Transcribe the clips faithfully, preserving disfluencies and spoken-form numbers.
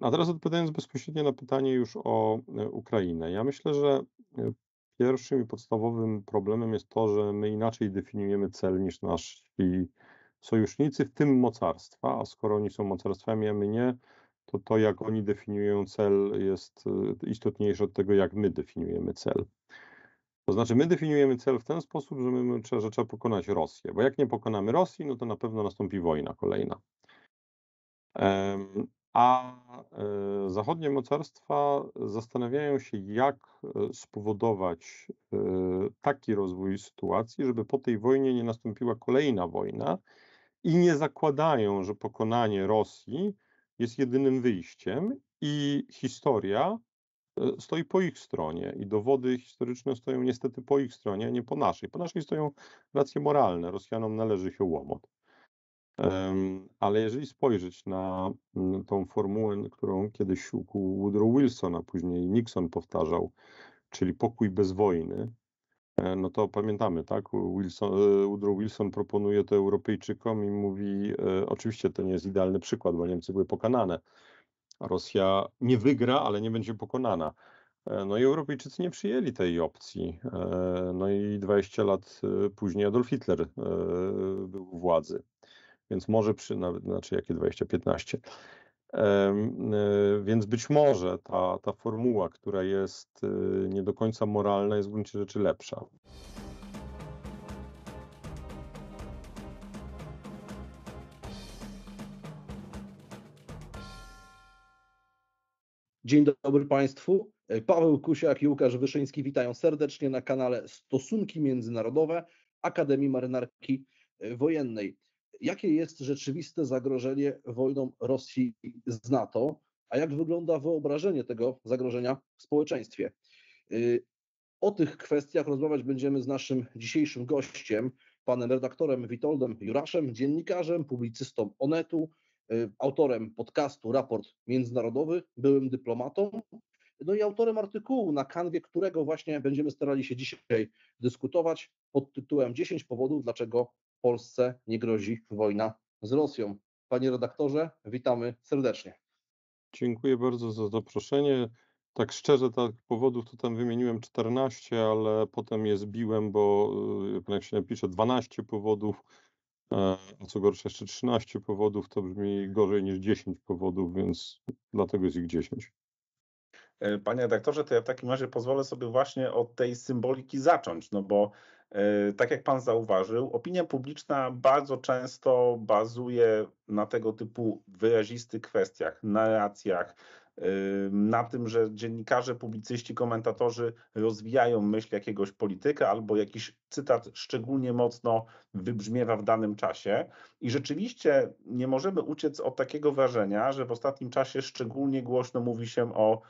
A teraz odpowiadając bezpośrednio na pytanie już o Ukrainę. Ja myślę, że pierwszym i podstawowym problemem jest to, że my inaczej definiujemy cel niż nasi sojusznicy, w tym mocarstwa, a skoro oni są mocarstwami, a my nie, to to, jak oni definiują cel, jest istotniejsze od tego, jak my definiujemy cel. To znaczy, my definiujemy cel w ten sposób, że, my, że trzeba pokonać Rosję, bo jak nie pokonamy Rosji, no to na pewno nastąpi wojna kolejna. A zachodnie mocarstwa zastanawiają się, jak spowodować taki rozwój sytuacji, żeby po tej wojnie nie nastąpiła kolejna wojna, i nie zakładają, że pokonanie Rosji jest jedynym wyjściem i historia stoi po ich stronie i dowody historyczne stoją niestety po ich stronie, a nie po naszej. Po naszej stoją racje moralne, Rosjanom należy się łomot. Um, ale jeżeli spojrzeć na tą formułę, którą kiedyś ukuł Woodrow Wilson, a później Nixon powtarzał, czyli pokój bez wojny, no to pamiętamy, tak? Wilson, Woodrow Wilson proponuje to Europejczykom i mówi, e, oczywiście to nie jest idealny przykład, bo Niemcy były pokonane. Rosja nie wygra, ale nie będzie pokonana. E, no i Europejczycy nie przyjęli tej opcji. E, no i dwadzieścia lat później Adolf Hitler e, był u władzy. Więc może przy, nawet, znaczy jakie dwadzieścia piętnaście. E, e, więc być może ta, ta formuła, która jest e, nie do końca moralna, jest w gruncie rzeczy lepsza. Dzień dobry Państwu. Paweł Kusiak i Łukasz Wyszyński witają serdecznie na kanale Stosunki Międzynarodowe Akademii Marynarki Wojennej. Jakie jest rzeczywiste zagrożenie wojną Rosji z NATO, a jak wygląda wyobrażenie tego zagrożenia w społeczeństwie? O tych kwestiach rozmawiać będziemy z naszym dzisiejszym gościem, panem redaktorem Witoldem Juraszem, dziennikarzem, publicystą Onetu, autorem podcastu Raport Międzynarodowy, byłym dyplomatą, no i autorem artykułu, na kanwie którego właśnie będziemy starali się dzisiaj dyskutować pod tytułem dziesięć powodów, dlaczego Polsce nie grozi wojna z Rosją. Panie redaktorze, witamy serdecznie. Dziękuję bardzo za zaproszenie. Tak szczerze, tak powodów to tam wymieniłem czternaście, ale potem je zbiłem, bo jak się napisze dwanaście powodów, a co gorsza jeszcze trzynaście powodów, to brzmi gorzej niż dziesięć powodów, więc dlatego jest ich dziesięć. Panie redaktorze, to ja w takim razie pozwolę sobie właśnie od tej symboliki zacząć, no bo tak jak pan zauważył, opinia publiczna bardzo często bazuje na tego typu wyrazistych kwestiach, narracjach, na tym, że dziennikarze, publicyści, komentatorzy rozwijają myśl jakiegoś polityka albo jakiś cytat szczególnie mocno wybrzmiewa w danym czasie. I rzeczywiście nie możemy uciec od takiego wrażenia, że w ostatnim czasie szczególnie głośno mówi się o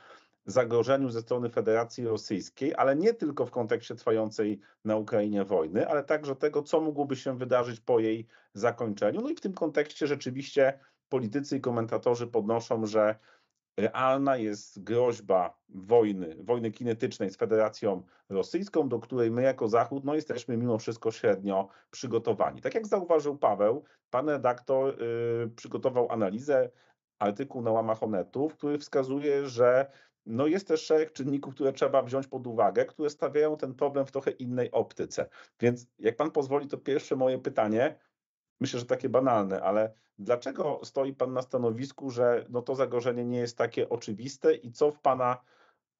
zagrożeniu ze strony Federacji Rosyjskiej, ale nie tylko w kontekście trwającej na Ukrainie wojny, ale także tego, co mogłoby się wydarzyć po jej zakończeniu. No i w tym kontekście rzeczywiście politycy i komentatorzy podnoszą, że realna jest groźba wojny, wojny kinetycznej z Federacją Rosyjską, do której my jako Zachód no, jesteśmy mimo wszystko średnio przygotowani. Tak jak zauważył Paweł, pan redaktor yy, przygotował analizę, artykuł na łamach Onetu, który wskazuje, że no jest też szereg czynników, które trzeba wziąć pod uwagę, które stawiają ten problem w trochę innej optyce. Więc jak pan pozwoli, to pierwsze moje pytanie, myślę, że takie banalne, ale dlaczego stoi pan na stanowisku, że no to zagrożenie nie jest takie oczywiste i co w pana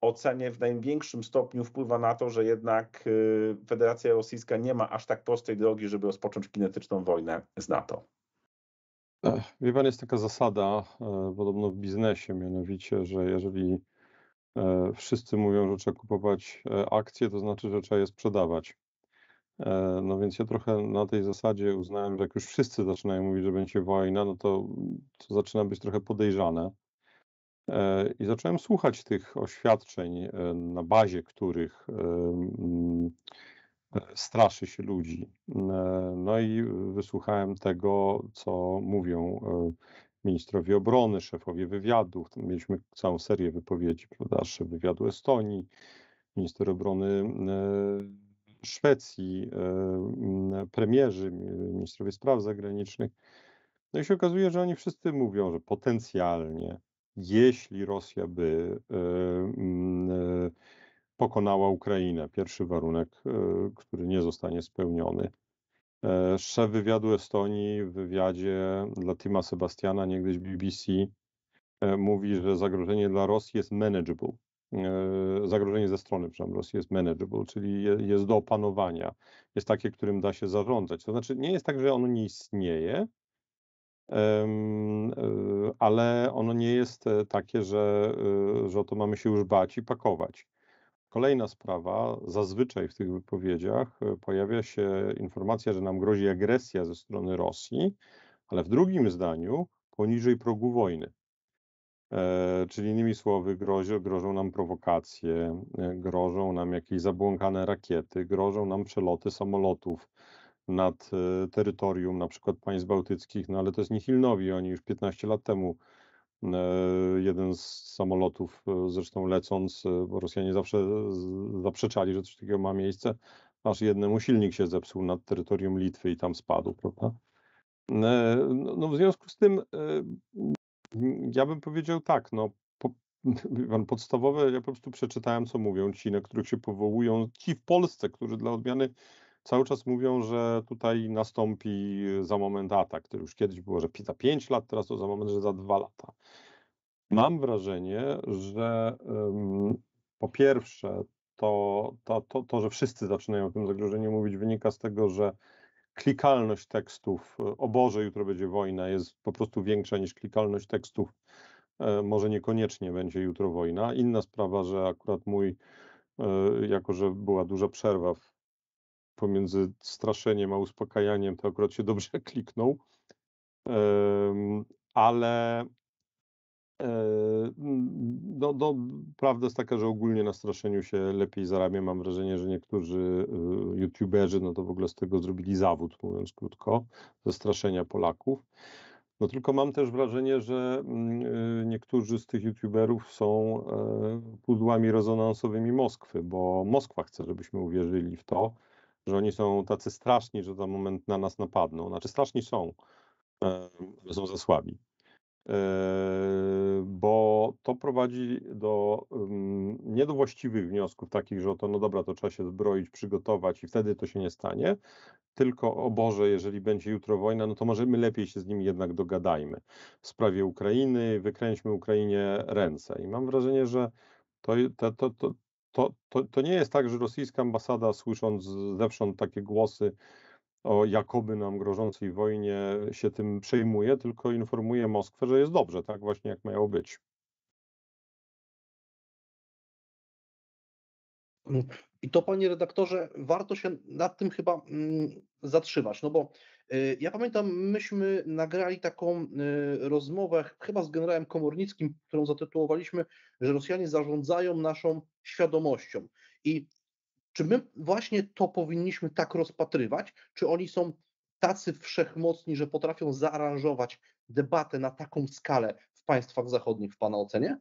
ocenie w największym stopniu wpływa na to, że jednak Federacja Rosyjska nie ma aż tak prostej drogi, żeby rozpocząć kinetyczną wojnę z NATO? Wie pan, jest taka zasada podobno w biznesie, mianowicie, że jeżeli wszyscy mówią, że trzeba kupować akcje, to znaczy, że trzeba je sprzedawać. No więc ja trochę na tej zasadzie uznałem, że jak już wszyscy zaczynają mówić, że będzie wojna, no to, to zaczyna być trochę podejrzane. I zacząłem słuchać tych oświadczeń, na bazie których straszy się ludzi. No i wysłuchałem tego, co mówią ministrowie obrony, szefowie wywiadów. Tam mieliśmy całą serię wypowiedzi, prawda? Szef wywiadu Estonii, minister obrony Szwecji, premierzy, ministrowie spraw zagranicznych. No i się okazuje, że oni wszyscy mówią, że potencjalnie jeśli Rosja by pokonała Ukrainę. Pierwszy warunek, który nie zostanie spełniony. Szef wywiadu Estonii w wywiadzie dla Tima Sebastiana, niegdyś B B C, mówi, że zagrożenie dla Rosji jest manageable. Zagrożenie ze strony przynajmniej Rosji jest manageable, czyli jest do opanowania. Jest takie, którym da się zarządzać. To znaczy nie jest tak, że ono nie istnieje, ale ono nie jest takie, że, że o to mamy się już bać i pakować. Kolejna sprawa, zazwyczaj w tych wypowiedziach pojawia się informacja, że nam grozi agresja ze strony Rosji, ale w drugim zdaniu poniżej progu wojny. E, czyli innymi słowy grozi, grożą nam prowokacje, grożą nam jakieś zabłąkane rakiety, grożą nam przeloty samolotów nad e, terytorium na przykład państw bałtyckich, no ale to jest nihilnowi, oni już piętnaście lat temu jeden z samolotów, zresztą lecąc, bo Rosjanie zawsze zaprzeczali, że coś takiego ma miejsce, aż jednemu silnik się zepsuł nad terytorium Litwy i tam spadł, prawda? No w związku z tym ja bym powiedział tak, no po, podstawowe, ja po prostu przeczytałem, co mówią ci, na których się powołują, ci w Polsce, którzy dla odmiany cały czas mówią, że tutaj nastąpi za moment atak, który już kiedyś było, że za pięć lat, teraz to za moment, że za dwa lata. Mam wrażenie, że um, po pierwsze to, to, to, to, że wszyscy zaczynają o tym zagrożeniu mówić, wynika z tego, że klikalność tekstów o Boże, jutro będzie wojna, jest po prostu większa niż klikalność tekstów e, może niekoniecznie będzie jutro wojna. Inna sprawa, że akurat mój, e, jako że była duża przerwa w pomiędzy straszeniem a uspokajaniem, to akurat się dobrze kliknął, ale no, no, prawda jest taka, że ogólnie na straszeniu się lepiej zarabia. Mam wrażenie, że niektórzy youtuberzy no to w ogóle z tego zrobili zawód, mówiąc krótko, ze straszenia Polaków. No tylko mam też wrażenie, że niektórzy z tych youtuberów są pudłami rezonansowymi Moskwy, bo Moskwa chce, żebyśmy uwierzyli w to, że oni są tacy straszni, że za moment na nas napadną. Znaczy straszni są, ale są za słabi. Bo to prowadzi do nie do właściwych wniosków takich, że to no dobra, to trzeba się zbroić, przygotować i wtedy to się nie stanie. Tylko o Boże, jeżeli będzie jutro wojna, no to może my lepiej się z nimi jednak dogadajmy. W sprawie Ukrainy wykręćmy Ukrainie ręce. I mam wrażenie, że to... to, to, to To, to, to nie jest tak, że rosyjska ambasada, słysząc zewsząd takie głosy o jakoby nam grożącej wojnie, się tym przejmuje, tylko informuje Moskwę, że jest dobrze, tak właśnie jak miało być. I to, panie redaktorze, warto się nad tym chyba zatrzymać, no bo ja pamiętam, myśmy nagrali taką rozmowę chyba z generałem Komornickim, którą zatytułowaliśmy, że Rosjanie zarządzają naszą świadomością. I czy my właśnie to powinniśmy tak rozpatrywać, czy oni są tacy wszechmocni, że potrafią zaaranżować debatę na taką skalę w państwach zachodnich, w pana ocenie?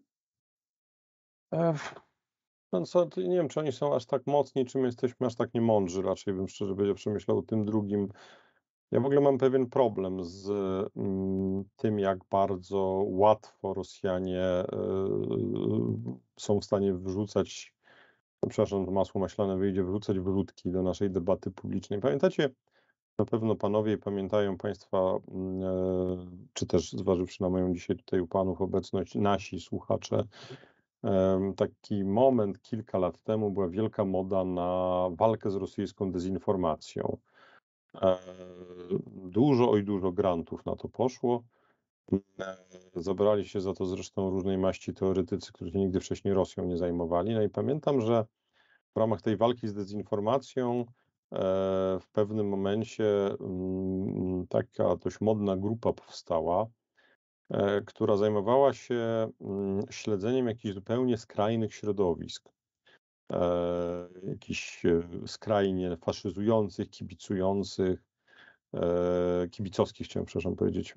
Ech. No co, nie wiem, czy oni są aż tak mocni, czy my jesteśmy aż tak niemądrzy, raczej bym szczerze powiedział, przemyślał o tym drugim. Ja w ogóle mam pewien problem z tym, jak bardzo łatwo Rosjanie są w stanie wrzucać, przepraszam, to masło maślane wyjdzie, wrzucać wrótki do naszej debaty publicznej. Pamiętacie, na pewno panowie pamiętają państwa, czy też zważywszy na moją dzisiaj tutaj u panów obecność, nasi słuchacze, taki moment kilka lat temu była wielka moda na walkę z rosyjską dezinformacją. Dużo, oj dużo grantów na to poszło. Zabrali się za to zresztą różnej maści teoretycy, którzy nigdy wcześniej Rosją nie zajmowali. No i pamiętam, że w ramach tej walki z dezinformacją w pewnym momencie taka dość modna grupa powstała, która zajmowała się śledzeniem jakichś zupełnie skrajnych środowisk, jakichś skrajnie faszyzujących, kibicujących, kibicowskich chciałem, przepraszam, powiedzieć.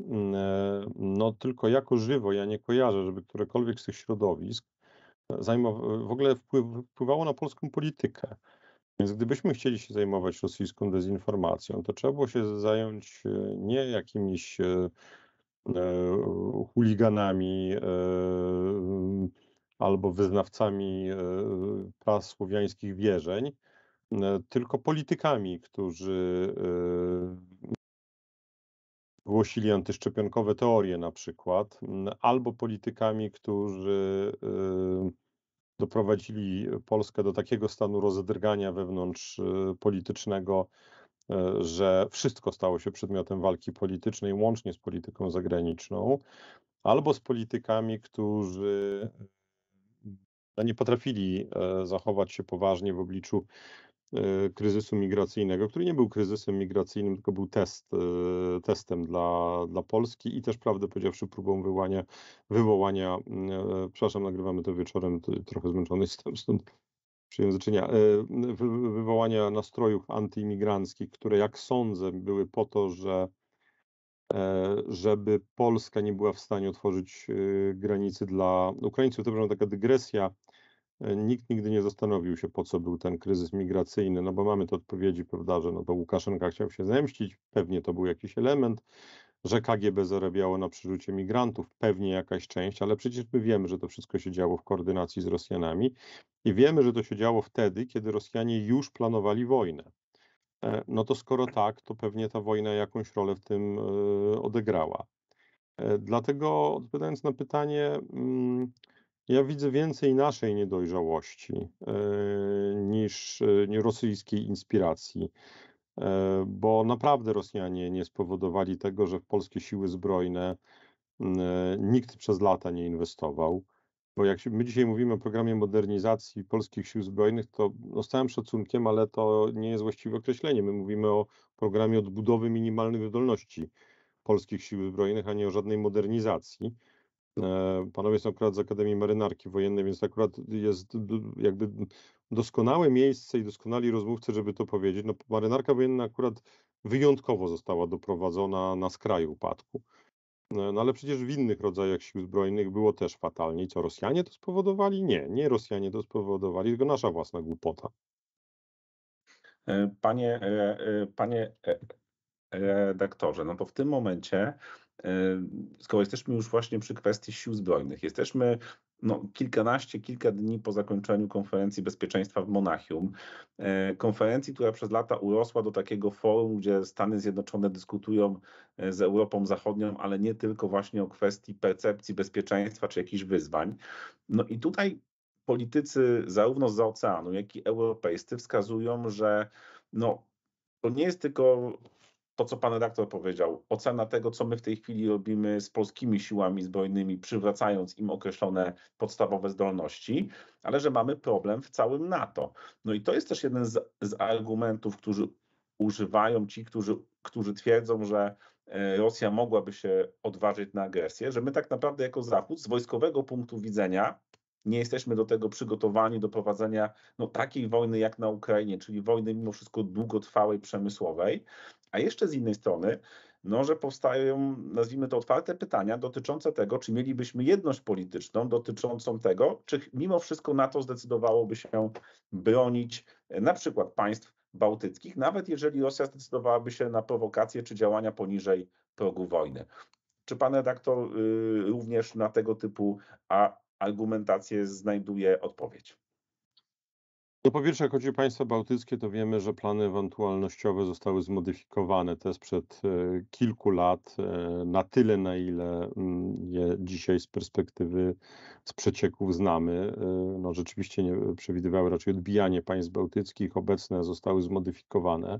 No tylko jako żywo ja nie kojarzę, żeby którekolwiek z tych środowisk zajmowało, w ogóle wpływało na polską politykę. Więc gdybyśmy chcieli się zajmować rosyjską dezinformacją, to trzeba było się zająć nie jakimiś chuliganami albo wyznawcami prasłowiańskich wierzeń, tylko politykami, którzy głosili antyszczepionkowe teorie na przykład, albo politykami, którzy doprowadzili Polskę do takiego stanu rozedrgania wewnątrz politycznego, że wszystko stało się przedmiotem walki politycznej, łącznie z polityką zagraniczną, albo z politykami, którzy nie potrafili zachować się poważnie w obliczu kryzysu migracyjnego, który nie był kryzysem migracyjnym, tylko był test, testem dla, dla Polski i też, prawdę powiedziawszy, próbą wywołania, wywołania przepraszam, nagrywamy to wieczorem, trochę zmęczony jestem, stąd przyjąłem do czynienia, wywołania nastrojów antyimigranckich, które, jak sądzę, były po to, że żeby Polska nie była w stanie otworzyć granicy dla Ukraińców. To była taka dygresja. Nikt nigdy nie zastanowił się, po co był ten kryzys migracyjny, no bo mamy te odpowiedzi, prawda, że no to Łukaszenka chciał się zemścić, pewnie to był jakiś element, że K G B zarabiało na przerzucie migrantów, pewnie jakaś część, ale przecież my wiemy, że to wszystko się działo w koordynacji z Rosjanami i wiemy, że to się działo wtedy, kiedy Rosjanie już planowali wojnę. No to skoro tak, to pewnie ta wojna jakąś rolę w tym odegrała. Dlatego, odpowiadając na pytanie, ja widzę więcej naszej niedojrzałości niż rosyjskiej inspiracji, bo naprawdę Rosjanie nie spowodowali tego, że w polskie siły zbrojne nikt przez lata nie inwestował. Bo jak my dzisiaj mówimy o programie modernizacji polskich sił zbrojnych, to no z całym szacunkiem, ale to nie jest właściwe określenie. My mówimy o programie odbudowy minimalnych wydolności polskich sił zbrojnych, a nie o żadnej modernizacji. Panowie są akurat z Akademii Marynarki Wojennej, więc akurat jest jakby doskonałe miejsce i doskonali rozmówcy, żeby to powiedzieć. No, marynarka wojenna akurat wyjątkowo została doprowadzona na skraju upadku. No ale przecież w innych rodzajach sił zbrojnych było też fatalnie. I co, Rosjanie to spowodowali? Nie, nie Rosjanie to spowodowali, tylko nasza własna głupota. Panie, panie redaktorze, no bo w tym momencie, skoro jesteśmy już właśnie przy kwestii sił zbrojnych, jesteśmy no, kilkanaście, kilka dni po zakończeniu konferencji bezpieczeństwa w Monachium. Konferencji, która przez lata urosła do takiego forum, gdzie Stany Zjednoczone dyskutują z Europą Zachodnią, ale nie tylko właśnie o kwestii percepcji bezpieczeństwa czy jakichś wyzwań. No i tutaj politycy zarówno zza oceanu, jak i europejscy wskazują, że no, to nie jest tylko to, co pan redaktor powiedział, ocena tego, co my w tej chwili robimy z polskimi siłami zbrojnymi, przywracając im określone podstawowe zdolności, ale że mamy problem w całym NATO. No i to jest też jeden z, z argumentów, którzy używają ci, którzy, którzy twierdzą, że Rosja mogłaby się odważyć na agresję, że my tak naprawdę jako Zachód z wojskowego punktu widzenia nie jesteśmy do tego przygotowani, do prowadzenia no, takiej wojny jak na Ukrainie, czyli wojny mimo wszystko długotrwałej, przemysłowej. A jeszcze z innej strony, no, że powstają, nazwijmy to, otwarte pytania dotyczące tego, czy mielibyśmy jedność polityczną dotyczącą tego, czy mimo wszystko NATO zdecydowałoby się bronić na przykład państw bałtyckich, nawet jeżeli Rosja zdecydowałaby się na prowokacje czy działania poniżej progu wojny. Czy pan redaktor y, również na tego typu a, argumentację znajduje odpowiedź? No po pierwsze, jak chodzi o państwa bałtyckie, to wiemy, że plany ewentualnościowe zostały zmodyfikowane też sprzed kilku lat na tyle, na ile je dzisiaj z perspektywy z przecieków znamy. No rzeczywiście nie przewidywały raczej odbijanie państw bałtyckich, obecne zostały zmodyfikowane.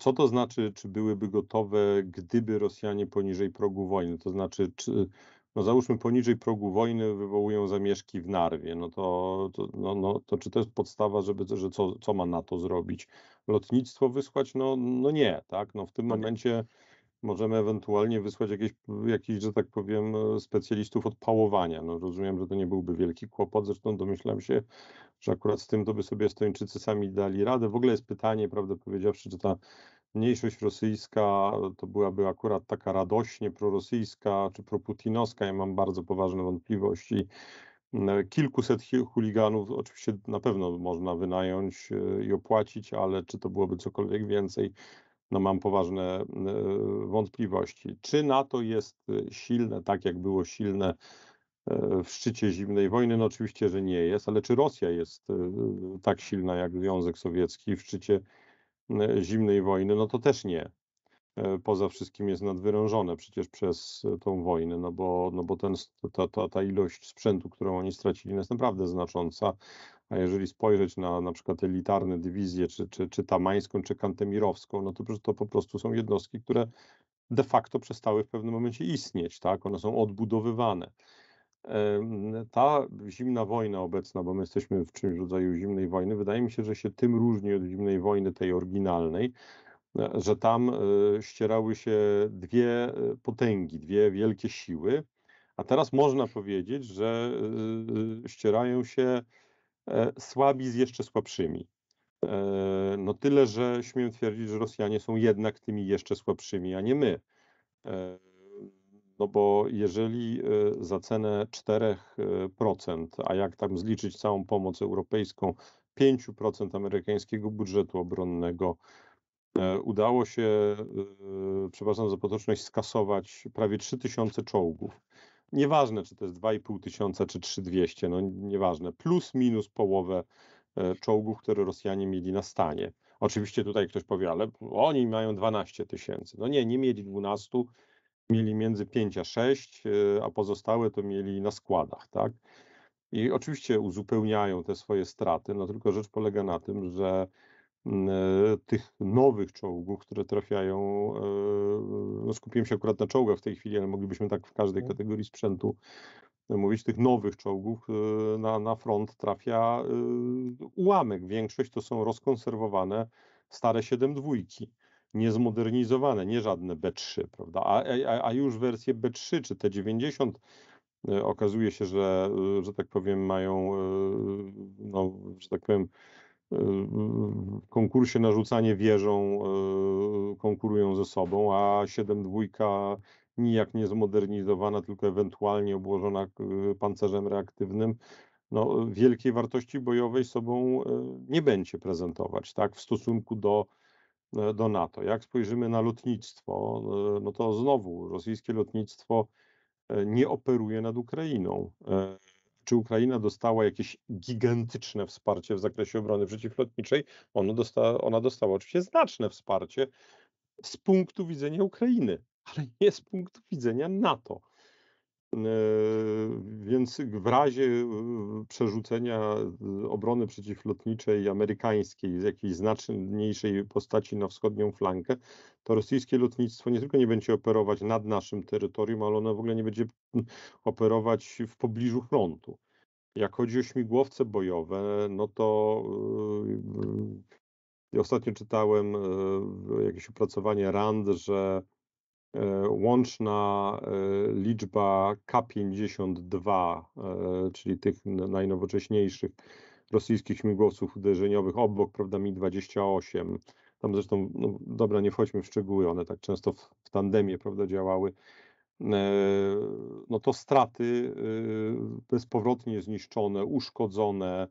Co to znaczy, czy byłyby gotowe, gdyby Rosjanie poniżej progu wojny? To znaczy, czy... No załóżmy, poniżej progu wojny wywołują zamieszki w Narwie, no to, to, no, no, to czy to jest podstawa, żeby, że co, co ma NATO zrobić? Lotnictwo wysłać? No, no nie, tak? No w tym momencie możemy ewentualnie wysłać jakieś, jakieś, że tak powiem, specjalistów od pałowania. No rozumiem, że to nie byłby wielki kłopot, zresztą domyślam się, że akurat z tym to by sobie Estończycy sami dali radę. W ogóle jest pytanie, prawdę powiedziawszy, czy ta mniejszość rosyjska to byłaby akurat taka radośnie prorosyjska czy proputinowska. Ja mam bardzo poważne wątpliwości. Kilkuset chuliganów oczywiście na pewno można wynająć i opłacić, ale czy to byłoby cokolwiek więcej, no mam poważne wątpliwości. Czy NATO jest silne, tak jak było silne w szczycie zimnej wojny? No oczywiście, że nie jest, ale czy Rosja jest tak silna jak Związek Sowiecki w szczycie zimnej wojny? No to też nie. Poza wszystkim jest nadwyrężone przecież przez tą wojnę, no bo, no bo ten, ta, ta, ta ilość sprzętu, którą oni stracili, jest naprawdę znacząca. A jeżeli spojrzeć na na przykład elitarne dywizje, czy, czy, czy Tamańską, czy Kantemirowską, no to, to po prostu są jednostki, które de facto przestały w pewnym momencie istnieć, tak? One są odbudowywane. Ta zimna wojna obecna, bo my jesteśmy w czymś rodzaju zimnej wojny, wydaje mi się, że się tym różni od zimnej wojny tej oryginalnej, że tam ścierały się dwie potęgi, dwie wielkie siły, a teraz można powiedzieć, że ścierają się słabi z jeszcze słabszymi. No tyle, że śmiem twierdzić, że Rosjanie są jednak tymi jeszcze słabszymi, a nie my. No bo jeżeli za cenę czterech procent, a jak tam zliczyć całą pomoc europejską, pięć procent amerykańskiego budżetu obronnego, udało się, przepraszam za potoczność, skasować prawie trzy tysiące czołgów. Nieważne, czy to jest dwa i pół tysiąca, czy trzy tysiące dwieście, no nieważne. Plus, minus połowę czołgów, które Rosjanie mieli na stanie. Oczywiście tutaj ktoś powie, ale oni mają dwanaście tysięcy. No nie, nie mieli dwunastu, mieli między pięć a sześć, a pozostałe to mieli na składach, tak? I oczywiście uzupełniają te swoje straty, no tylko rzecz polega na tym, że tych nowych czołgów, które trafiają, no skupiłem się akurat na czołgach w tej chwili, ale moglibyśmy tak w każdej kategorii sprzętu mówić, tych nowych czołgów na, na front trafia ułamek. Większość to są rozkonserwowane stare siedem dwa, niezmodernizowane, nie żadne B trzy, prawda? A, a, a już wersje B trzy czy T dziewięćdziesiąt okazuje się, że, że tak powiem, mają, no, że tak powiem, w konkursie na rzucanie wieżą konkurują ze sobą, a siedem dwa nijak nie zmodernizowana, tylko ewentualnie obłożona pancerzem reaktywnym, no, wielkiej wartości bojowej sobą nie będzie prezentować, tak, w stosunku do, do NATO. Jak spojrzymy na lotnictwo, no to znowu rosyjskie lotnictwo nie operuje nad Ukrainą. Czy Ukraina dostała jakieś gigantyczne wsparcie w zakresie obrony przeciwlotniczej? Ona dostała, ona dostała oczywiście znaczne wsparcie z punktu widzenia Ukrainy, ale nie z punktu widzenia NATO. Więc w razie przerzucenia obrony przeciwlotniczej amerykańskiej z jakiejś znaczniejszej postaci na wschodnią flankę, to rosyjskie lotnictwo nie tylko nie będzie operować nad naszym terytorium, ale ono w ogóle nie będzie operować w pobliżu frontu. Jak chodzi o śmigłowce bojowe, no to ja ostatnio czytałem jakieś opracowanie R A N D, że łączna liczba K pięćdziesiąt dwa, czyli tych najnowocześniejszych rosyjskich śmigłowców uderzeniowych obok, prawda, Mi dwadzieścia osiem. Tam zresztą, no dobra, nie wchodźmy w szczegóły, one tak często w, w tandemie, prawda, działały. No to straty bezpowrotnie zniszczone, uszkodzone,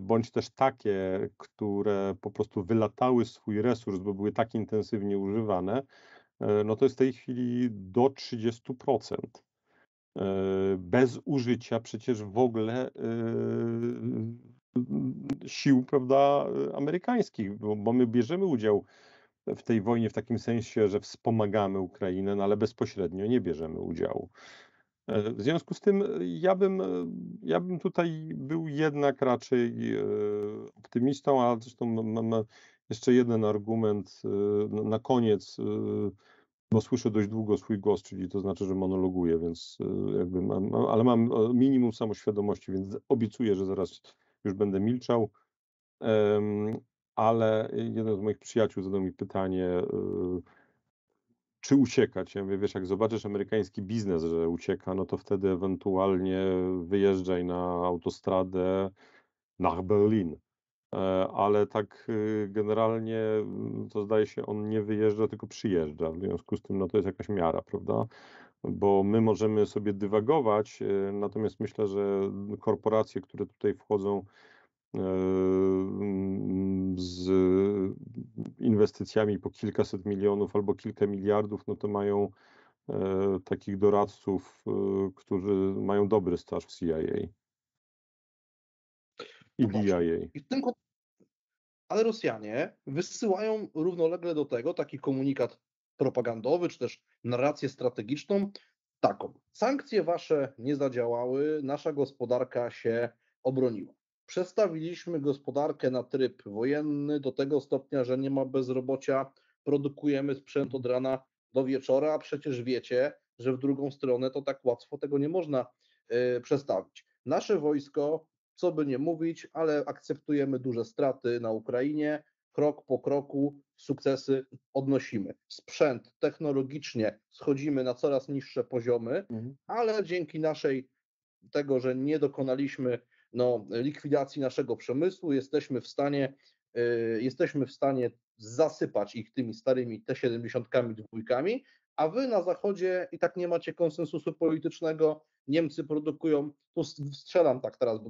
bądź też takie, które po prostu wylatały swój resurs, bo były tak intensywnie używane, no to jest w tej chwili do trzydziestu procent. Bez użycia przecież w ogóle sił, prawda, amerykańskich, bo, bo my bierzemy udział w tej wojnie w takim sensie, że wspomagamy Ukrainę, no ale bezpośrednio nie bierzemy udziału. W związku z tym ja bym, ja bym tutaj był jednak raczej optymistą, a zresztą mamy jeszcze jeden argument na koniec, bo słyszę dość długo swój głos, czyli to znaczy, że monologuję, więc jakby mam, ale mam minimum samoświadomości, więc obiecuję, że zaraz już będę milczał. Ale jeden z moich przyjaciół zadał mi pytanie, czy uciekać? Ja mówię, wiesz, jak zobaczysz amerykański biznes, że ucieka, no to wtedy ewentualnie wyjeżdżaj na autostradę nach Berlin. Ale tak generalnie to zdaje się, on nie wyjeżdża, tylko przyjeżdża. W związku z tym no to jest jakaś miara, prawda? Bo my możemy sobie dywagować, natomiast myślę, że korporacje, które tutaj wchodzą z inwestycjami po kilkaset milionów albo kilka miliardów, no to mają e, takich doradców, e, którzy mają dobry staż w C I A i D I A. I w tym Ale Rosjanie wysyłają równolegle do tego taki komunikat propagandowy, czy też narrację strategiczną taką. Sankcje wasze nie zadziałały, nasza gospodarka się obroniła. Przestawiliśmy gospodarkę na tryb wojenny do tego stopnia, że nie ma bezrobocia, produkujemy sprzęt od rana do wieczora, a przecież wiecie, że w drugą stronę to tak łatwo tego nie można yy, przestawić. Nasze wojsko, co by nie mówić, ale akceptujemy duże straty na Ukrainie, krok po kroku sukcesy odnosimy. Sprzęt technologicznie schodzimy na coraz niższe poziomy, mhm. ale dzięki naszej, tego, że nie dokonaliśmy no, likwidacji naszego przemysłu, jesteśmy w stanie, yy, jesteśmy w stanie zasypać ich tymi starymi T siedemdziesiątkami, dwójkami, a wy na zachodzie i tak nie macie konsensusu politycznego, Niemcy produkują, tu strzelam tak teraz,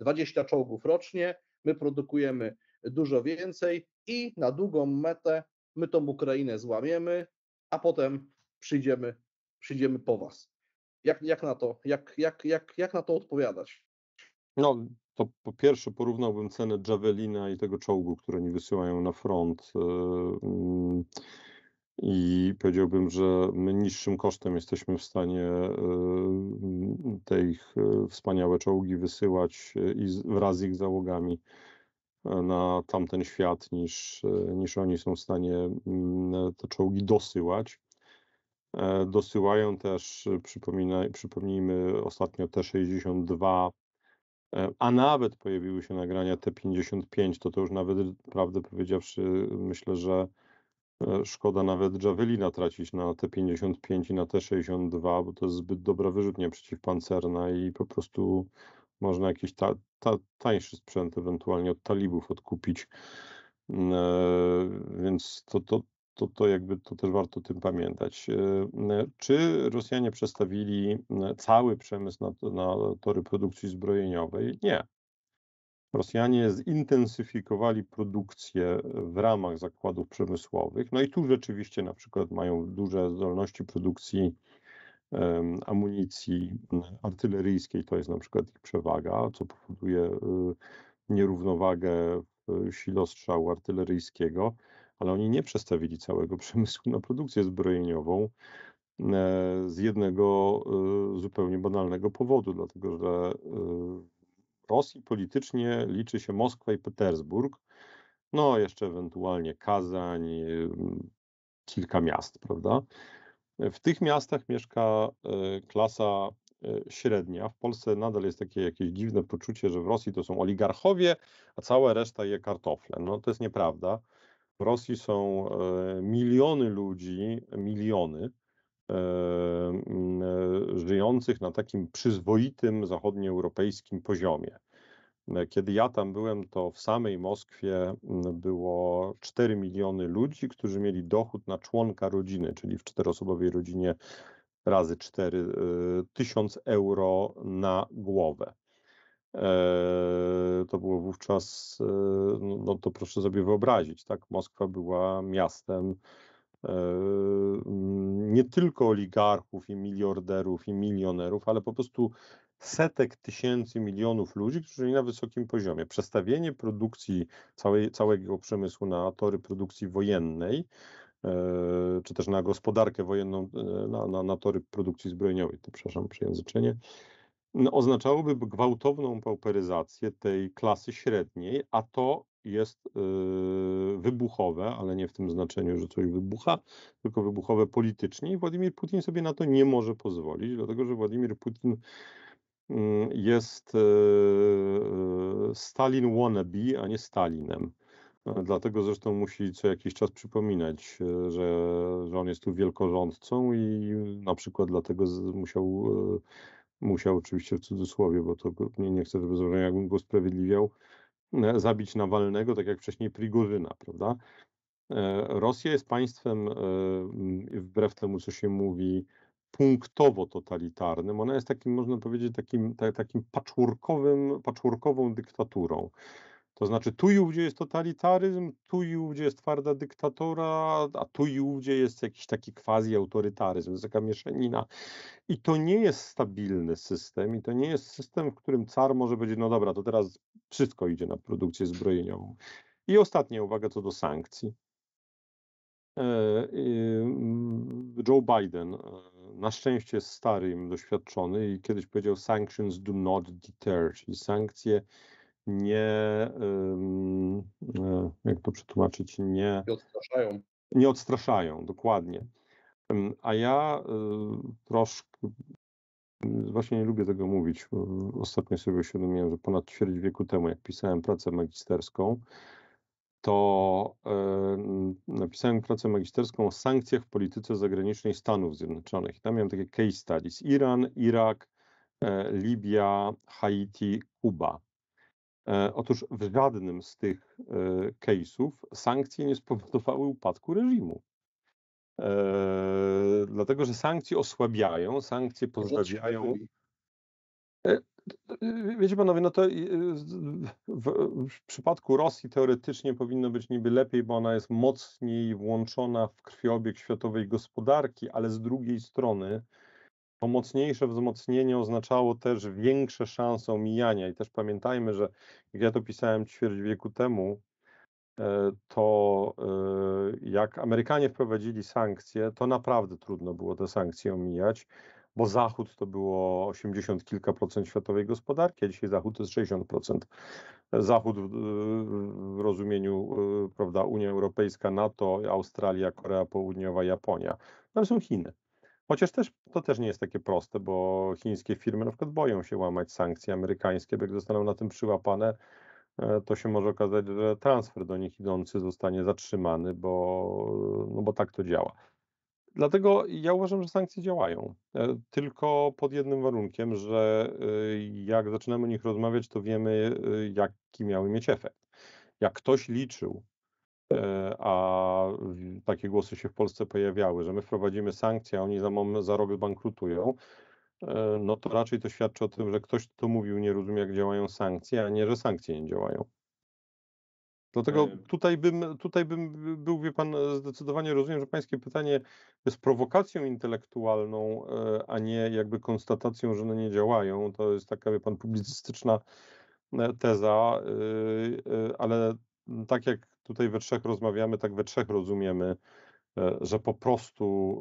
dwadzieścia czołgów rocznie, my produkujemy dużo więcej i na długą metę my tą Ukrainę złamiemy, a potem przyjdziemy, przyjdziemy po was. Jak, jak na to, jak, jak, jak, jak na to odpowiadać? No to po pierwsze porównałbym cenę Javelina i tego czołgu, które oni wysyłają na front. Yy, I powiedziałbym, że my niższym kosztem jesteśmy w stanie te ich wspaniałe czołgi wysyłać i wraz z ich załogami na tamten świat, niż, niż oni są w stanie te czołgi dosyłać. Dosyłają też, przypomnijmy, ostatnio T sześćdziesiąt dwa, a nawet pojawiły się nagrania T pięćdziesiąt pięć, to to już nawet, prawdę powiedziawszy, myślę, że szkoda nawet Javelina tracić na T pięćdziesiąt pięć i na T sześćdziesiąt dwa, bo to jest zbyt dobra wyrzutnia przeciwpancerna i po prostu można jakieś ta, ta, tańszy sprzęt ewentualnie od talibów odkupić. E, więc to, to, to, to jakby to też warto o tym pamiętać. E, czy Rosjanie przestawili cały przemysł na, na tory produkcji zbrojeniowej? Nie. Rosjanie zintensyfikowali produkcję w ramach zakładów przemysłowych. No i tu rzeczywiście na przykład mają duże zdolności produkcji um, amunicji artyleryjskiej, to jest na przykład ich przewaga, co powoduje y, nierównowagę w sile strzału artyleryjskiego, ale oni nie przestawili całego przemysłu na produkcję zbrojeniową y, z jednego y, zupełnie banalnego powodu, dlatego że y, Rosji politycznie liczy się Moskwa i Petersburg, no jeszcze ewentualnie Kazań, kilka miast, prawda? W tych miastach mieszka klasa średnia. W Polsce nadal jest takie jakieś dziwne poczucie, że w Rosji to są oligarchowie, a cała reszta je kartofle. No to jest nieprawda. W Rosji są miliony ludzi, miliony, żyjących na takim przyzwoitym zachodnioeuropejskim poziomie. Kiedy ja tam byłem, to w samej Moskwie było cztery miliony ludzi, którzy mieli dochód na członka rodziny, czyli w czteroosobowej rodzinie razy cztery, tysiąc euro na głowę. To było wówczas, no to proszę sobie wyobrazić, tak? Moskwa była miastem nie tylko oligarchów i miliarderów i milionerów, ale po prostu setek tysięcy, milionów ludzi, którzy żyli na wysokim poziomie. Przestawienie produkcji całej, całego przemysłu na tory produkcji wojennej, czy też na gospodarkę wojenną, na, na, na tory produkcji zbrojeniowej, to przepraszam, przejęzyczenie, no, oznaczałoby gwałtowną pauperyzację tej klasy średniej, a to jest y, wybuchowe, ale nie w tym znaczeniu, że coś wybucha, tylko wybuchowe politycznie i Władimir Putin sobie na to nie może pozwolić, dlatego że Władimir Putin y, jest y, Stalin wannabe, a nie Stalinem. Dlatego zresztą musi co jakiś czas przypominać, y, że, że on jest tu wielkorządcą i na przykład dlatego z, musiał, y, musiał oczywiście w cudzysłowie, bo to nie, nie chcę, żeby zrozumiał, jakbym go usprawiedliwiał, zabić Nawalnego, tak jak wcześniej Prigoryna, prawda? Rosja jest państwem, wbrew temu, co się mówi, punktowo totalitarnym. Ona jest takim, można powiedzieć, takim, tak, takim patchworkowym, patchworkową dyktaturą. To znaczy tu i ówdzie jest totalitaryzm, tu i ówdzie jest twarda dyktatura, a tu i ówdzie jest jakiś taki quasi-autorytaryzm, jest taka mieszanina. I to nie jest stabilny system i to nie jest system, w którym car może powiedzieć, no dobra, to teraz wszystko idzie na produkcję zbrojeniową. I ostatnia uwaga co do sankcji. Joe Biden na szczęście jest starym, doświadczony i kiedyś powiedział sanctions do not deter, czyli sankcje nie, jak to przetłumaczyć, nie, nie odstraszają. Nie odstraszają, dokładnie. A ja troszkę, właśnie nie lubię tego mówić, ostatnio sobie uświadomiłem, że ponad ćwierć wieku temu, jak pisałem pracę magisterską, to y, napisałem pracę magisterską o sankcjach w polityce zagranicznej Stanów Zjednoczonych. I tam miałem takie case studies. Iran, Irak, y, Libia, Haiti, Kuba. Y, otóż w żadnym z tych y, case'ów sankcje nie spowodowały upadku reżimu. Y, dlatego, że sankcje osłabiają, sankcje pozbawiają... Wiecie panowie, no to w przypadku Rosji teoretycznie powinno być niby lepiej, bo ona jest mocniej włączona w krwiobieg światowej gospodarki, ale z drugiej strony to mocniejsze wzmocnienie oznaczało też większe szanse omijania. I też pamiętajmy, że jak ja to pisałem ćwierć wieku temu, to jak Amerykanie wprowadzili sankcje, to naprawdę trudno było te sankcje omijać. Bo Zachód to było osiemdziesiąt kilka procent światowej gospodarki, a dzisiaj Zachód to jest sześćdziesiąt procent. Zachód w, w rozumieniu, prawda, Unia Europejska, NATO, Australia, Korea Południowa, Japonia. Tam są Chiny. Chociaż też, to też nie jest takie proste, bo chińskie firmy na przykład boją się łamać sankcje amerykańskie, bo jak zostaną na tym przyłapane, to się może okazać, że transfer do nich idący zostanie zatrzymany, bo, no bo tak to działa. Dlatego ja uważam, że sankcje działają, tylko pod jednym warunkiem, że jak zaczynamy o nich rozmawiać, to wiemy, jaki miały mieć efekt. Jak ktoś liczył, a takie głosy się w Polsce pojawiały, że my wprowadzimy sankcje, a oni za, za rok bankrutują, no to raczej to świadczy o tym, że ktoś, kto mówił, nie rozumie, jak działają sankcje, a nie, że sankcje nie działają. Dlatego tutaj bym, tutaj bym był, wie pan, zdecydowanie rozumiem, że pańskie pytanie jest prowokacją intelektualną, a nie jakby konstatacją, że one nie działają. To jest taka, wie pan, publicystyczna teza, ale tak jak tutaj we trzech rozmawiamy, tak we trzech rozumiemy, że po prostu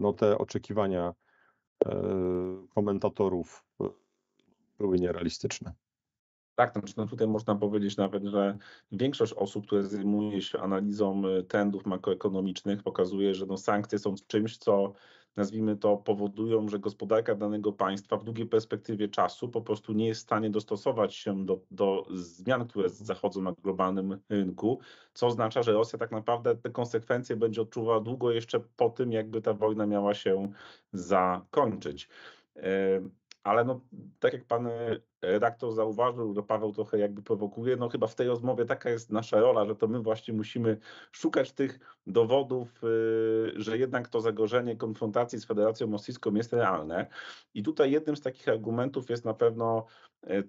no, te oczekiwania komentatorów były nierealistyczne. Tak, no tutaj można powiedzieć nawet, że większość osób, które zajmuje się analizą trendów makroekonomicznych, pokazuje, że no sankcje są czymś, co nazwijmy to powodują, że gospodarka danego państwa w długiej perspektywie czasu po prostu nie jest w stanie dostosować się do, do zmian, które zachodzą na globalnym rynku, co oznacza, że Rosja tak naprawdę te konsekwencje będzie odczuwała długo jeszcze po tym, jakby ta wojna miała się zakończyć. Ale no, tak jak pan redaktor zauważył, to Paweł trochę jakby prowokuje, no chyba w tej rozmowie taka jest nasza rola, że to my właśnie musimy szukać tych dowodów, że jednak to zagrożenie konfrontacji z Federacją Rosyjską jest realne. I tutaj jednym z takich argumentów jest na pewno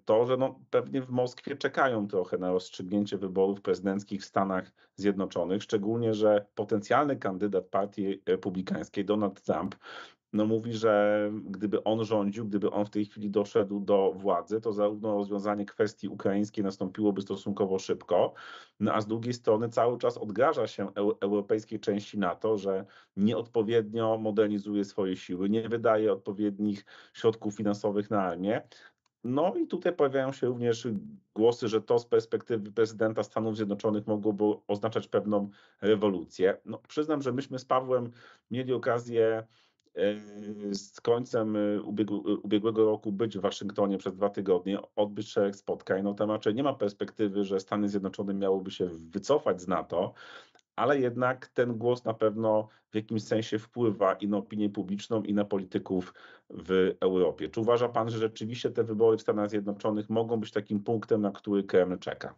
to, że no pewnie w Moskwie czekają trochę na rozstrzygnięcie wyborów prezydenckich w Stanach Zjednoczonych, szczególnie, że potencjalny kandydat partii republikańskiej, Donald Trump, no mówi, że gdyby on rządził, gdyby on w tej chwili doszedł do władzy, to zarówno rozwiązanie kwestii ukraińskiej nastąpiłoby stosunkowo szybko, no a z drugiej strony cały czas odgraża się europejskiej części NATO, że nieodpowiednio modernizuje swoje siły, nie wydaje odpowiednich środków finansowych na armię. No i tutaj pojawiają się również głosy, że to z perspektywy prezydenta Stanów Zjednoczonych mogłoby oznaczać pewną rewolucję. No przyznam, że myśmy z Pawłem mieli okazję z końcem ubiegłego roku być w Waszyngtonie przez dwa tygodnie, odbyć szereg spotkań. No tam raczej nie ma perspektywy, że Stany Zjednoczone miałyby się wycofać z NATO, ale jednak ten głos na pewno w jakimś sensie wpływa i na opinię publiczną, i na polityków w Europie. Czy uważa pan, że rzeczywiście te wybory w Stanach Zjednoczonych mogą być takim punktem, na który Kreml czeka?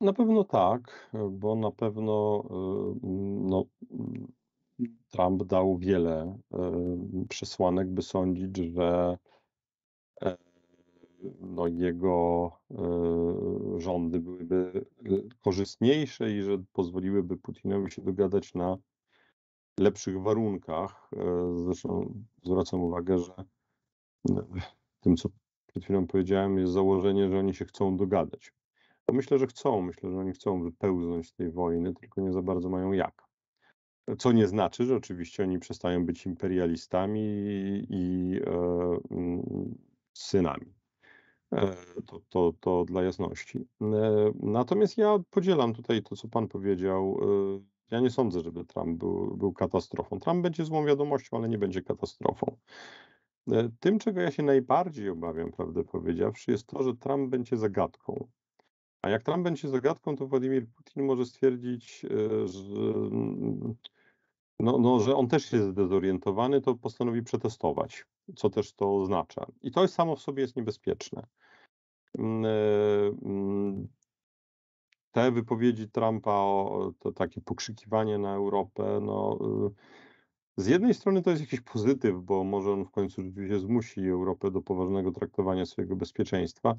Na pewno tak, bo na pewno no... Trump dał wiele y, przesłanek, by sądzić, że y, no, jego rządy byłyby korzystniejsze i że pozwoliłyby Putinowi się dogadać na lepszych warunkach. Zresztą zwracam uwagę, że tym, co przed chwilą powiedziałem, jest założenie, że oni się chcą dogadać. To myślę, że chcą. Myślę, że oni chcą wypełznąć z tej wojny, tylko nie za bardzo mają jak. Co nie znaczy, że oczywiście oni przestają być imperialistami i e, synami. E, to, to, to dla jasności. E, natomiast ja podzielam tutaj to, co pan powiedział. E, ja nie sądzę, żeby Trump był, był katastrofą. Trump będzie złą wiadomością, ale nie będzie katastrofą. E, tym, czego ja się najbardziej obawiam, prawdę powiedziawszy, jest to, że Trump będzie zagadką. A jak Trump będzie zagadką, to Władimir Putin może stwierdzić, że, no, no, że on też jest zdezorientowany, to postanowi przetestować, co też to oznacza. I to samo w sobie jest niebezpieczne. Te wypowiedzi Trumpa, to takie pokrzykiwanie na Europę, no, z jednej strony to jest jakiś pozytyw, bo może on w końcu rzeczywiście zmusi Europę do poważnego traktowania swojego bezpieczeństwa.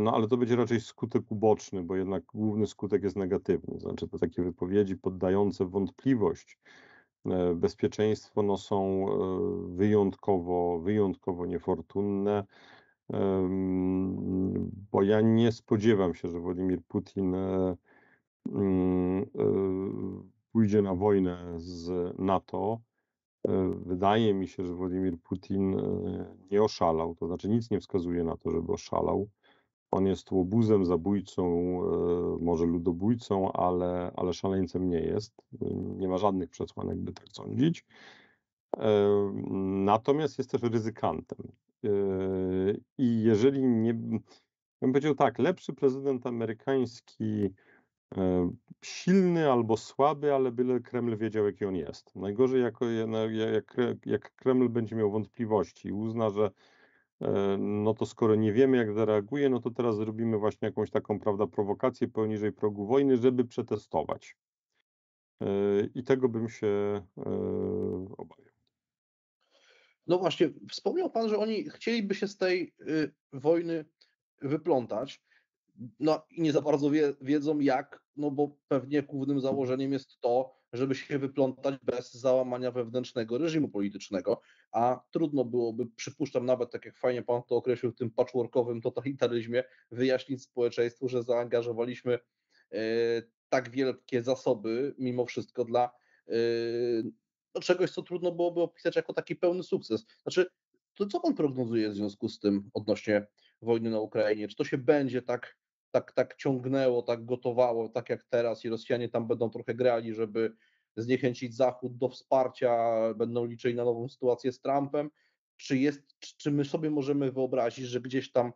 No ale to będzie raczej skutek uboczny, bo jednak główny skutek jest negatywny. Znaczy to takie wypowiedzi poddające wątpliwość bezpieczeństwo no, są wyjątkowo, wyjątkowo niefortunne, bo ja nie spodziewam się, że Władimir Putin pójdzie na wojnę z NATO. Wydaje mi się, że Władimir Putin nie oszalał, to znaczy nic nie wskazuje na to, żeby oszalał. On jest łobuzem, zabójcą, może ludobójcą, ale, ale szaleńcem nie jest. Nie ma żadnych przesłanek, by tak sądzić. Natomiast jest też ryzykantem. I jeżeli nie... bym powiedział tak, lepszy prezydent amerykański... silny albo słaby, ale byle Kreml wiedział, jaki on jest. Najgorzej, jak, jak, jak Kreml będzie miał wątpliwości i uzna, że no to skoro nie wiemy, jak zareaguje, no to teraz zrobimy właśnie jakąś taką, prawda, prowokację poniżej progu wojny, żeby przetestować. I tego bym się obawiał. No właśnie, wspomniał pan, że oni chcieliby się z tej wojny wyplątać. No i nie za bardzo wie, wiedzą jak, no bo pewnie głównym założeniem jest to, żeby się wyplątać bez załamania wewnętrznego reżimu politycznego, a trudno byłoby, przypuszczam nawet, tak jak fajnie pan to określił, w tym patchworkowym totalitaryzmie, wyjaśnić społeczeństwu, że zaangażowaliśmy y, tak wielkie zasoby mimo wszystko dla y, czegoś, co trudno byłoby opisać jako taki pełny sukces. Znaczy, to co pan prognozuje w związku z tym odnośnie wojny na Ukrainie? Czy to się będzie tak Tak, tak ciągnęło, tak gotowało, tak jak teraz i Rosjanie tam będą trochę grali, żeby zniechęcić Zachód do wsparcia, będą liczyli na nową sytuację z Trumpem? Czy, jest, czy my sobie możemy wyobrazić, że gdzieś tam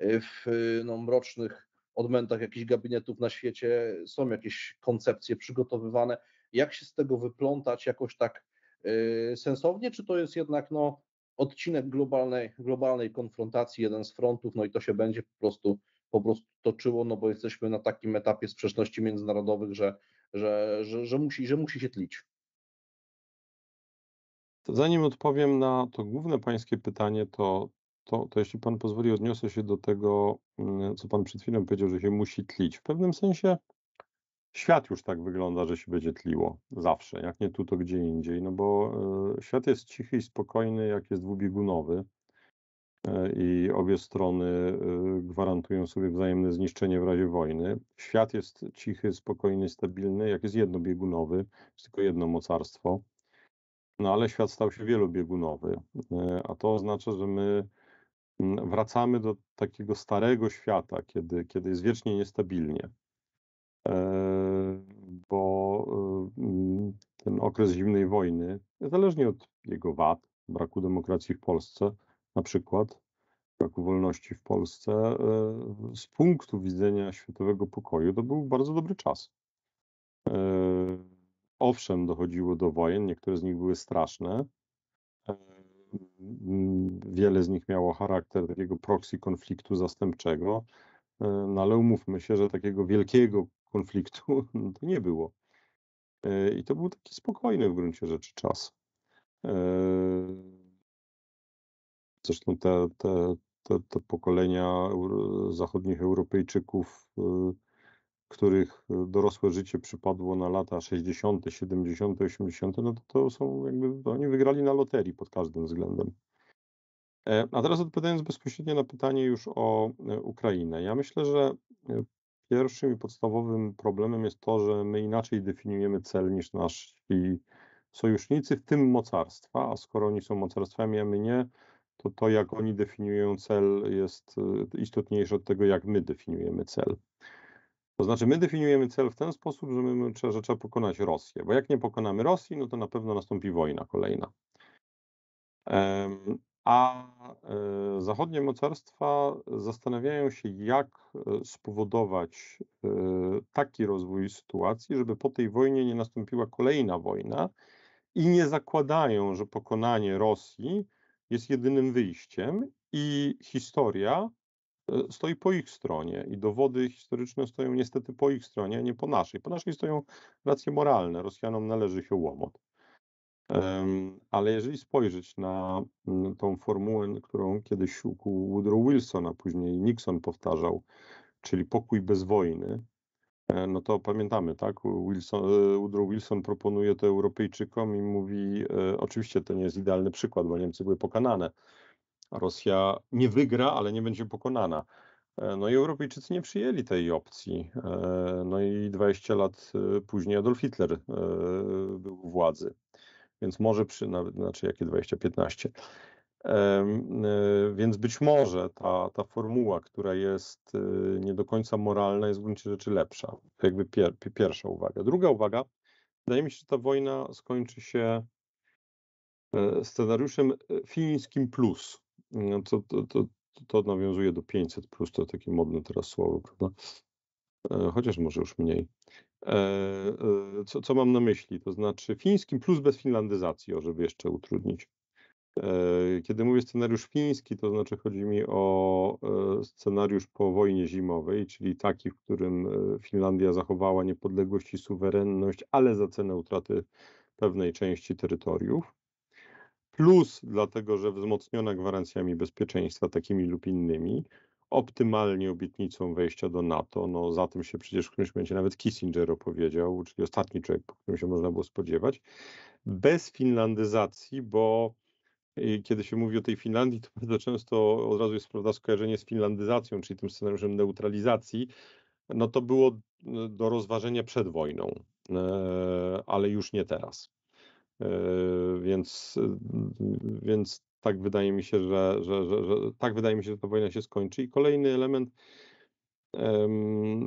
w no, mrocznych odmętach jakichś gabinetów na świecie są jakieś koncepcje przygotowywane? Jak się z tego wyplątać jakoś tak yy, sensownie? Czy to jest jednak no, odcinek globalnej, globalnej konfrontacji, jeden z frontów, no i to się będzie po prostu... po prostu toczyło, no bo jesteśmy na takim etapie sprzeczności międzynarodowych, że, że, że, że, musi, że musi się tlić. Zanim odpowiem na to główne pańskie pytanie, to, to, to jeśli pan pozwoli, odniosę się do tego, co pan przed chwilą powiedział, że się musi tlić. W pewnym sensie świat już tak wygląda, że się będzie tliło zawsze, jak nie tu, to gdzie indziej, no bo y, świat jest cichy i spokojny, jak jest dwubiegunowy. I obie strony gwarantują sobie wzajemne zniszczenie w razie wojny. Świat jest cichy, spokojny, stabilny, jak jest jednobiegunowy, jest tylko jedno mocarstwo. No ale świat stał się wielobiegunowy, a to oznacza, że my wracamy do takiego starego świata, kiedy, kiedy jest wiecznie niestabilnie. Bo ten okres zimnej wojny, niezależnie od jego wad, braku demokracji w Polsce, na przykład braku wolności w Polsce, z punktu widzenia światowego pokoju to był bardzo dobry czas. Owszem, dochodziło do wojen, niektóre z nich były straszne. Wiele z nich miało charakter takiego proxy konfliktu zastępczego, no ale umówmy się, że takiego wielkiego konfliktu to nie było. I to był taki spokojny w gruncie rzeczy czas. Zresztą te, te, te, te pokolenia zachodnich Europejczyków, których dorosłe życie przypadło na lata sześćdziesiąte, siedemdziesiąte, osiemdziesiąte, no to, to są jakby, oni wygrali na loterii pod każdym względem. A teraz odpowiadając bezpośrednio na pytanie już o Ukrainę. Ja myślę, że pierwszym i podstawowym problemem jest to, że my inaczej definiujemy cel niż nasi sojusznicy, w tym mocarstwa, a skoro oni są mocarstwami, a my nie, to to, jak oni definiują cel, jest istotniejsze od tego, jak my definiujemy cel. To znaczy my definiujemy cel w ten sposób, że, my, że trzeba pokonać Rosję, bo jak nie pokonamy Rosji, no to na pewno nastąpi wojna kolejna. A zachodnie mocarstwa zastanawiają się, jak spowodować taki rozwój sytuacji, żeby po tej wojnie nie nastąpiła kolejna wojna i nie zakładają, że pokonanie Rosji jest jedynym wyjściem i historia stoi po ich stronie i dowody historyczne stoją niestety po ich stronie, a nie po naszej. Po naszej stoją racje moralne, Rosjanom należy się łomot. Um, ale jeżeli spojrzeć na tą formułę, którą kiedyś ukuł Woodrow Wilson, a później Nixon powtarzał, czyli pokój bez wojny, no to pamiętamy, tak? Wilson, Woodrow Wilson proponuje to Europejczykom i mówi, e, oczywiście to nie jest idealny przykład, bo Niemcy były pokonane. Rosja nie wygra, ale nie będzie pokonana. No i Europejczycy nie przyjęli tej opcji. No i dwadzieścia lat później Adolf Hitler był u władzy. Więc może, przy, nawet, znaczy jakie dwadzieścia, piętnaście. Więc być może ta, ta formuła, która jest nie do końca moralna, jest w gruncie rzeczy lepsza. To jakby pier, pierwsza uwaga. Druga uwaga, wydaje mi się, że ta wojna skończy się scenariuszem fińskim plus. To, to, to, to nawiązuje do pięćset plus, to takie modne teraz słowo, prawda? Chociaż może już mniej. Co, co mam na myśli? To znaczy fińskim plus bez finlandyzacji, o, żeby jeszcze utrudnić. Kiedy mówię scenariusz fiński, to znaczy chodzi mi o scenariusz po wojnie zimowej, czyli taki, w którym Finlandia zachowała niepodległość i suwerenność, ale za cenę utraty pewnej części terytoriów. Plus dlatego, że wzmocniona gwarancjami bezpieczeństwa takimi lub innymi, optymalnie obietnicą wejścia do NATO, no za tym się przecież w którymś momencie nawet Kissinger opowiedział, czyli ostatni człowiek, po którym się można było spodziewać, bez finlandyzacji, bo kiedy się mówi o tej Finlandii, to bardzo często od razu jest, prawda, skojarzenie z finlandyzacją, czyli tym scenariuszem neutralizacji, no to było do rozważenia przed wojną, ale już nie teraz. Więc, więc tak wydaje mi się, że, że, że, że tak wydaje mi się, że ta wojna się skończy. I kolejny element,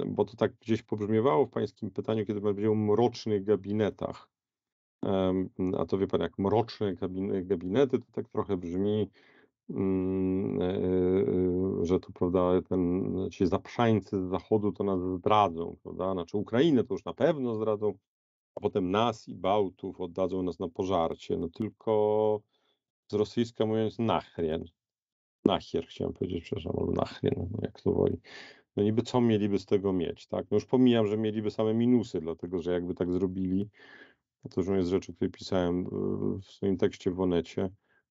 bo to tak gdzieś pobrzmiewało w pańskim pytaniu, kiedy pan powiedział o mrocznych gabinetach. A to wie pan, jak mroczne gabinety, to tak trochę brzmi, że to, prawda, ten, ci zaprzańcy z zachodu to nas zdradzą, prawda? Znaczy Ukrainę to już na pewno zdradzą, a potem nas i Bałtów oddadzą nas na pożarcie. No tylko z rosyjska mówiąc nachrien, nachier chciałem powiedzieć, przepraszam, albo nachrien, jak to woli. No niby co mieliby z tego mieć, tak? No już pomijam, że mieliby same minusy, dlatego że jakby tak zrobili, to już jest rzecz, o której pisałem w swoim tekście w Onecie,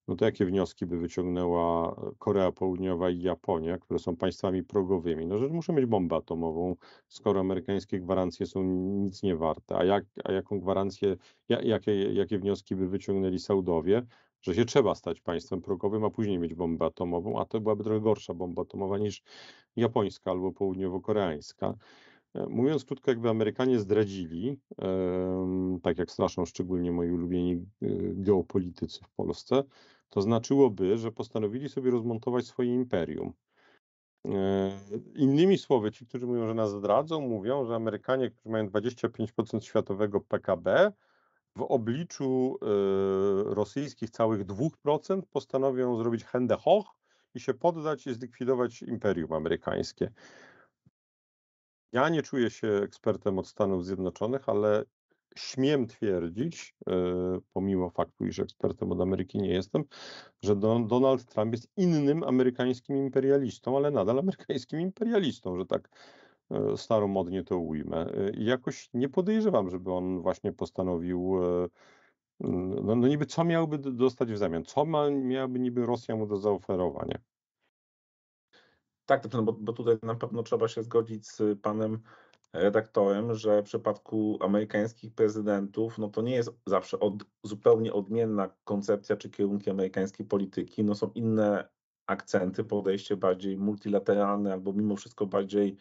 no to jakie wnioski by wyciągnęła Korea Południowa i Japonia, które są państwami progowymi? No, że muszą mieć bombę atomową, skoro amerykańskie gwarancje są nic nie warte. A, jak, a jaką gwarancję, jakie, jakie wnioski by wyciągnęli Saudowie? Że się trzeba stać państwem progowym, a później mieć bombę atomową, a to byłaby trochę gorsza bomba atomowa niż japońska albo południowo-koreańska. Mówiąc krótko, jakby Amerykanie zdradzili, tak jak straszą szczególnie moi ulubieni geopolitycy w Polsce, to znaczyłoby, że postanowili sobie rozmontować swoje imperium. Innymi słowy, ci, którzy mówią, że nas zdradzą, mówią, że Amerykanie, którzy mają dwadzieścia pięć procent światowego P K B, w obliczu y, rosyjskich całych dwóch procent postanowią zrobić Hände hoch i się poddać i zlikwidować imperium amerykańskie. Ja nie czuję się ekspertem od Stanów Zjednoczonych, ale śmiem twierdzić, y, pomimo faktu, iż ekspertem od Ameryki nie jestem, że Don, Donald Trump jest innym amerykańskim imperialistą, ale nadal amerykańskim imperialistą, że tak staromodnie to ujmę. I jakoś nie podejrzewam, żeby on właśnie postanowił, no, no niby co miałby dostać w zamian, co ma, miałaby niby Rosja mu do zaoferowania. Tak, no bo, bo tutaj na pewno trzeba się zgodzić z panem redaktorem, że w przypadku amerykańskich prezydentów, no to nie jest zawsze od, zupełnie odmienna koncepcja czy kierunki amerykańskiej polityki, no są inne akcenty, podejście bardziej multilateralne albo mimo wszystko bardziej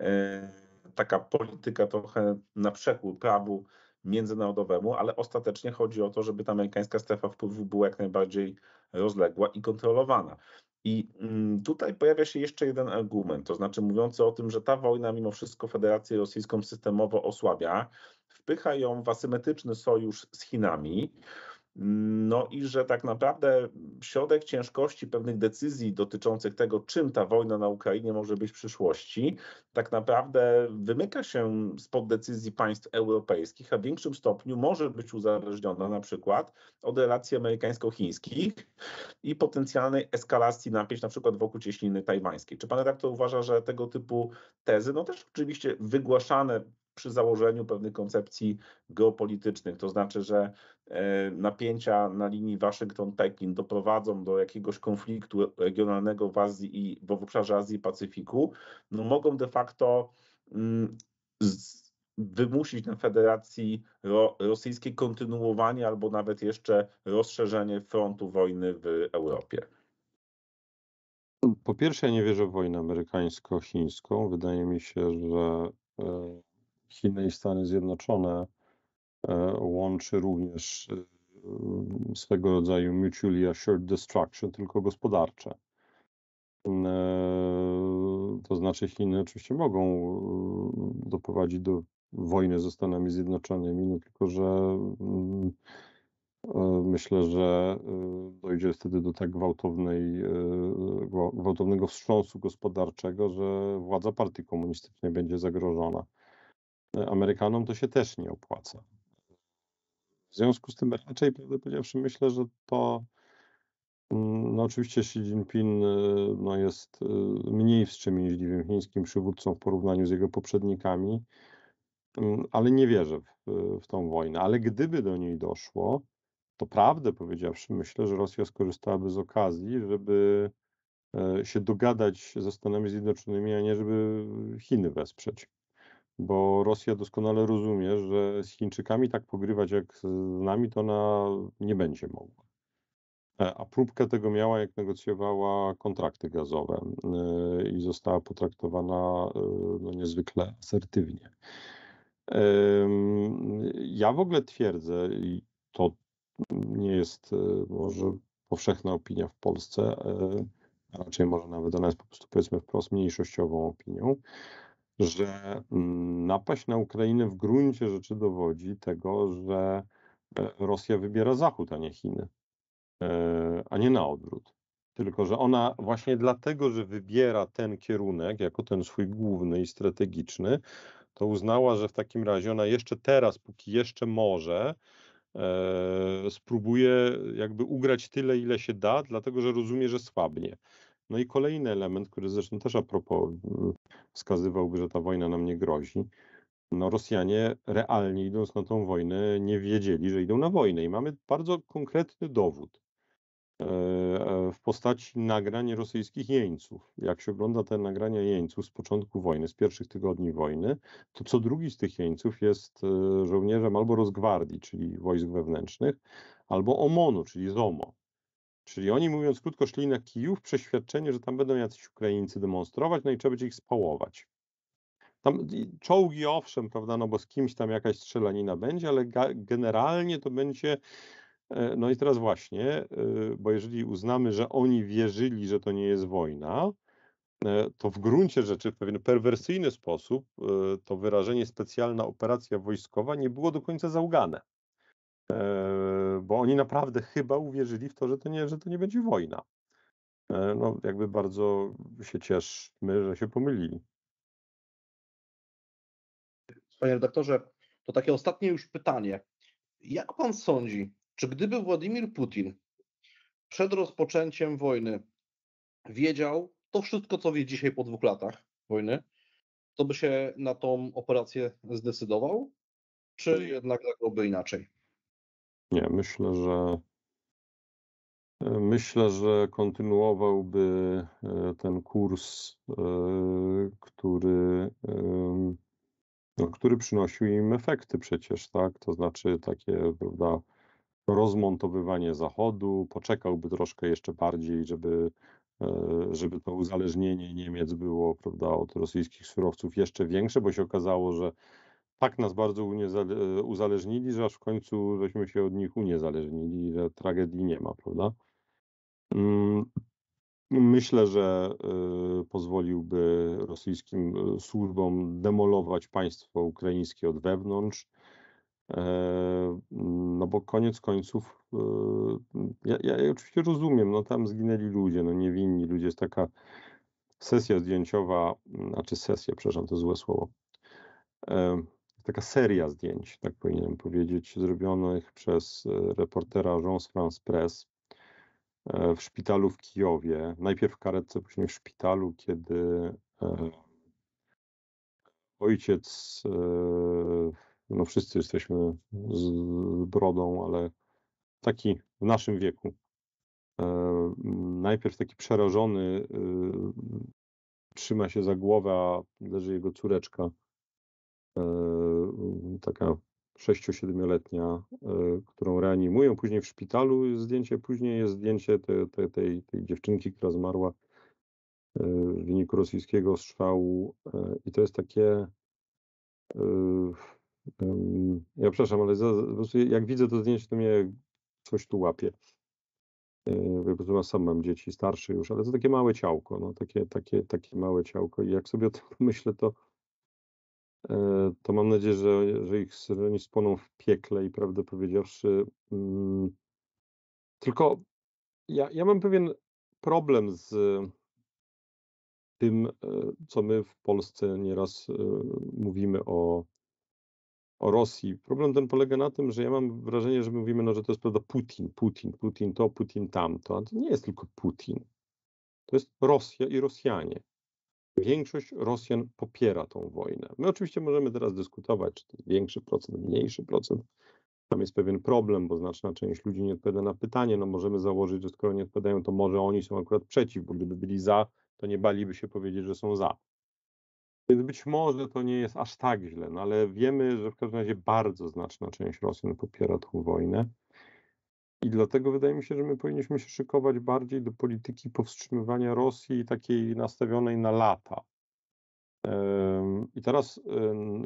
e, taka polityka trochę na przekór prawu międzynarodowemu, ale ostatecznie chodzi o to, żeby ta amerykańska strefa wpływu była jak najbardziej rozległa i kontrolowana. I tutaj pojawia się jeszcze jeden argument, to znaczy mówiący o tym, że ta wojna mimo wszystko Federację Rosyjską systemowo osłabia, wpycha ją w asymetryczny sojusz z Chinami, no i że tak naprawdę środek ciężkości pewnych decyzji dotyczących tego, czym ta wojna na Ukrainie może być w przyszłości, tak naprawdę wymyka się spod decyzji państw europejskich, a w większym stopniu może być uzależniona na przykład od relacji amerykańsko-chińskich i potencjalnej eskalacji napięć na przykład wokół cieśniny tajwańskiej. Czy pan redaktor uważa, że tego typu tezy, no też oczywiście wygłaszane przy założeniu pewnych koncepcji geopolitycznych, to znaczy, że napięcia na linii Waszyngton-Pekin doprowadzą do jakiegoś konfliktu regionalnego w Azji i w obszarze Azji i Pacyfiku, no mogą de facto z, wymusić na Federacji Ro- Rosyjskiej kontynuowanie albo nawet jeszcze rozszerzenie frontu wojny w Europie. Po pierwsze, ja nie wierzę w wojnę amerykańsko-chińską. Wydaje mi się, że Chiny i Stany Zjednoczone łączy również swego rodzaju mutually assured destruction, tylko gospodarcze. To znaczy Chiny oczywiście mogą doprowadzić do wojny ze Stanami Zjednoczonymi, no tylko że myślę, że dojdzie wtedy do tak gwałtownej, gwałtownego wstrząsu gospodarczego, że władza partii komunistycznej będzie zagrożona. Amerykanom to się też nie opłaca. W związku z tym raczej, prawdę powiedziawszy, myślę, że to no oczywiście Xi Jinping no jest mniej wstrzemięźliwym chińskim przywódcą w porównaniu z jego poprzednikami, ale nie wierzę w, w tą wojnę. Ale gdyby do niej doszło, to prawdę powiedziawszy, myślę, że Rosja skorzystałaby z okazji, żeby się dogadać ze Stanami Zjednoczonymi, a nie żeby Chiny wesprzeć. Bo Rosja doskonale rozumie, że z Chińczykami tak pogrywać jak z nami, to ona nie będzie mogła. A próbkę tego miała, jak negocjowała kontrakty gazowe i została potraktowana no, niezwykle asertywnie. Ja w ogóle twierdzę, i to nie jest może powszechna opinia w Polsce, a raczej może nawet ona jest po prostu, powiedzmy wprost, mniejszościową opinią, że napaść na Ukrainę w gruncie rzeczy dowodzi tego, że Rosja wybiera Zachód, a nie Chiny, a nie na odwrót. Tylko że ona właśnie dlatego, że wybiera ten kierunek jako ten swój główny i strategiczny, to uznała, że w takim razie ona jeszcze teraz, póki jeszcze może, spróbuje jakby ugrać tyle, ile się da, dlatego że rozumie, że słabnie. No i kolejny element, który zresztą też a propos wskazywałby, że ta wojna nam nie grozi. No Rosjanie realnie idąc na tą wojnę nie wiedzieli, że idą na wojnę i mamy bardzo konkretny dowód w postaci nagrań rosyjskich jeńców. Jak się ogląda te nagrania jeńców z początku wojny, z pierwszych tygodni wojny, to co drugi z tych jeńców jest żołnierzem albo Rosgwardii, czyli wojsk wewnętrznych, albo OMON-u, czyli ZOMO. Czyli oni, mówiąc krótko, szli na Kijów, przeświadczenie, że tam będą jacyś Ukraińcy demonstrować, no i trzeba będzie ich spałować. Tam czołgi owszem, prawda, no bo z kimś tam jakaś strzelanina będzie, ale generalnie to będzie, no i teraz właśnie, bo jeżeli uznamy, że oni wierzyli, że to nie jest wojna, to w gruncie rzeczy w pewien perwersyjny sposób to wyrażenie specjalna operacja wojskowa nie było do końca załgane. Bo oni naprawdę chyba uwierzyli w to, że to nie, że to nie będzie wojna. No jakby bardzo się cieszmy, że się pomylili. Panie redaktorze, to takie ostatnie już pytanie. Jak pan sądzi, czy gdyby Władimir Putin przed rozpoczęciem wojny wiedział to wszystko, co wie dzisiaj po dwóch latach wojny, to by się na tą operację zdecydował, czy jednak zagrałby inaczej? Nie, myślę, że Myślę, że kontynuowałby ten kurs, który, no, który przynosił im efekty przecież, tak? To znaczy takie, prawda, rozmontowywanie Zachodu, poczekałby troszkę jeszcze bardziej, żeby, żeby to uzależnienie Niemiec było, prawda, od rosyjskich surowców jeszcze większe, bo się okazało, że tak nas bardzo uzależnili, że aż w końcu żeśmy się od nich uniezależnili, że tragedii nie ma, prawda? Myślę, że pozwoliłby rosyjskim służbom demolować państwo ukraińskie od wewnątrz, no bo koniec końców, ja, ja oczywiście rozumiem, no tam zginęli ludzie, no niewinni ludzie, jest taka sesja zdjęciowa, znaczy sesja, przepraszam, to złe słowo, taka seria zdjęć, tak powinienem powiedzieć, zrobionych przez reportera Agence France Presse w szpitalu w Kijowie. Najpierw w karetce, później w szpitalu, kiedy ojciec, no wszyscy jesteśmy z brodą, ale taki w naszym wieku, najpierw taki przerażony trzyma się za głowę, a leży jego córeczka, taka sześcio-siedmioletnia, którą reanimują. Później w szpitalu jest zdjęcie, później jest zdjęcie te, te, tej, tej dziewczynki, która zmarła w wyniku rosyjskiego strzału. I to jest takie... Ja przepraszam, ale za, po prostu jak widzę to zdjęcie, to mnie coś tu łapie. Ja sam mam dzieci starsze już, ale to takie małe ciałko, no, takie, takie, takie małe ciałko. I jak sobie o tym myślę, to to mam nadzieję, że, że ich syryni spłoną w piekle i prawdę powiedziawszy, hmm, tylko ja, ja mam pewien problem z tym, co my w Polsce nieraz mówimy o, o Rosji. Problem ten polega na tym, że ja mam wrażenie, że my mówimy, no, że to jest, prawda, Putin, Putin, Putin to, Putin tamto, a to nie jest tylko Putin. To jest Rosja i Rosjanie. Większość Rosjan popiera tą wojnę. My oczywiście możemy teraz dyskutować, czy to jest większy procent, mniejszy procent. Tam jest pewien problem, bo znaczna część ludzi nie odpowiada na pytanie. No możemy założyć, że skoro nie odpowiadają, to może oni są akurat przeciw, bo gdyby byli za, to nie baliby się powiedzieć, że są za. Więc być może to nie jest aż tak źle, no ale wiemy, że w każdym razie bardzo znaczna część Rosjan popiera tą wojnę. I dlatego wydaje mi się, że my powinniśmy się szykować bardziej do polityki powstrzymywania Rosji, takiej nastawionej na lata. I teraz